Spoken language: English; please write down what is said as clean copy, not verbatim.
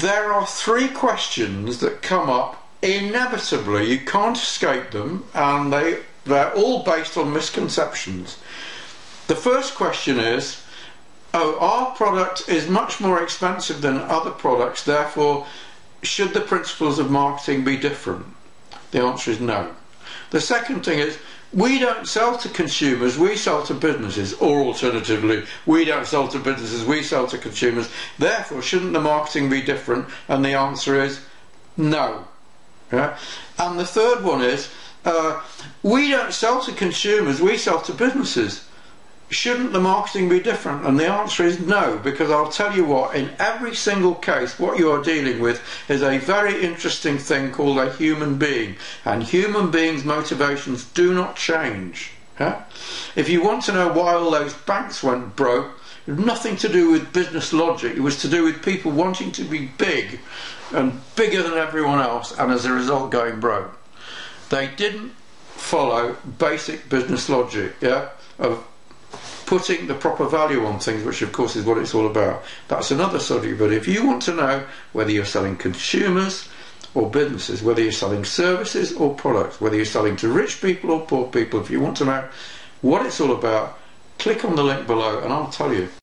there are three questions that come up inevitably. You can't escape them, and they're all based on misconceptions. The first question is, oh, our product is much more expensive than other products, therefore should the principles of marketing be different? The answer is no. The second thing is, we don't sell to consumers, we sell to businesses, or alternatively, we don't sell to businesses, we sell to consumers, therefore shouldn't the marketing be different? And the answer is no. Yeah? And the third one is, we don't sell to consumers, we sell to businesses. Shouldn't the marketing be different? And the answer is no, because I'll tell you what, in every single case what you are dealing with is a very interesting thing called a human being, and human beings' motivations do not change. Huh? If you want to know why all those banks went broke, it had nothing to do with business logic, it was to do with people wanting to be big and bigger than everyone else, and as a result going broke. They didn't follow basic business logic, yeah, of putting the proper value on things, which of course is what it's all about. That's another subject, but if you want to know whether you're selling consumers or businesses, whether you're selling services or products, whether you're selling to rich people or poor people, if you want to know what it's all about, click on the link below and I'll tell you.